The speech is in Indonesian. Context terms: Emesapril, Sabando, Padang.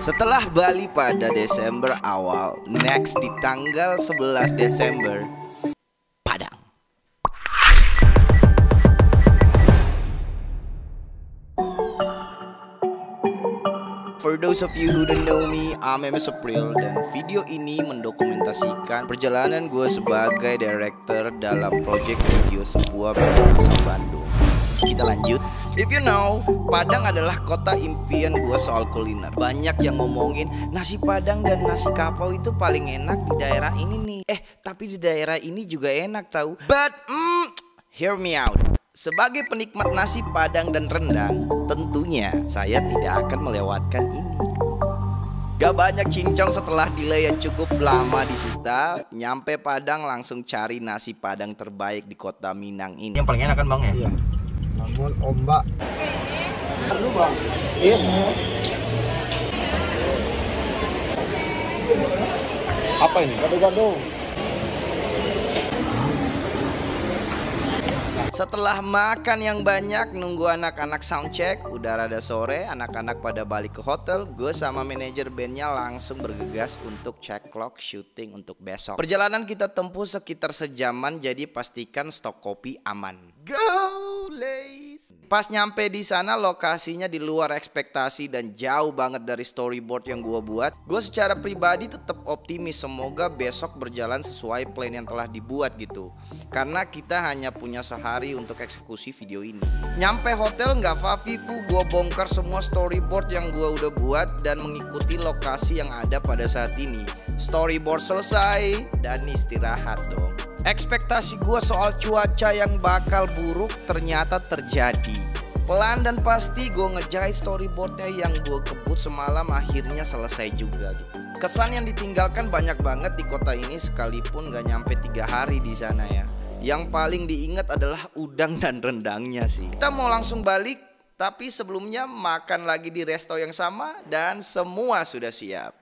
Setelah Bali pada Desember awal, next di tanggal 11 Desember, Padang. For those of you who don't know me, I'm Emesapril, dan video ini mendokumentasikan perjalanan gue sebagai director dalam project video sebuah brand Sabando. Kita lanjut. If you know, Padang adalah kota impian gua soal kuliner. Banyak yang ngomongin nasi Padang dan nasi kapau itu paling enak di daerah ini nih. Tapi di daerah ini juga enak tahu. But hear me out. Sebagai penikmat nasi Padang dan rendang, tentunya saya tidak akan melewatkan ini. Gak banyak cincong setelah delay yang cukup lama di Suta. Nyampe Padang langsung cari nasi Padang terbaik di kota Minang ini. Yang paling enak kan bang ya? Iya. Namun ombak. Perlu bang? Iya. Apa ini? Gado-gado. Setelah makan yang banyak, nunggu anak-anak soundcheck, udah rada sore, anak-anak pada balik ke hotel, gue sama manajer bandnya langsung bergegas untuk cek clock syuting untuk besok. Perjalanan kita tempuh sekitar sejaman, jadi pastikan stok kopi aman. Go Lays. Pas nyampe di sana, lokasinya di luar ekspektasi dan jauh banget dari storyboard yang gue buat. Gue secara pribadi tetap optimis, semoga besok berjalan sesuai plan yang telah dibuat gitu. Karena kita hanya punya sehari untuk eksekusi video ini. Nyampe hotel nggak fafifu, gue bongkar semua storyboard yang gue udah buat dan mengikuti lokasi yang ada pada saat ini. Storyboard selesai dan istirahat dong. Ekspektasi gue soal cuaca yang bakal buruk ternyata terjadi. Pelan dan pasti gue ngejahit storyboardnya yang gue kebut semalam akhirnya selesai juga gitu. Kesan yang ditinggalkan banyak banget di kota ini sekalipun gak nyampe 3 hari di sana ya. Yang paling diingat adalah udang dan rendangnya sih. Kita mau langsung balik, tapi sebelumnya makan lagi di resto yang sama dan semua sudah siap.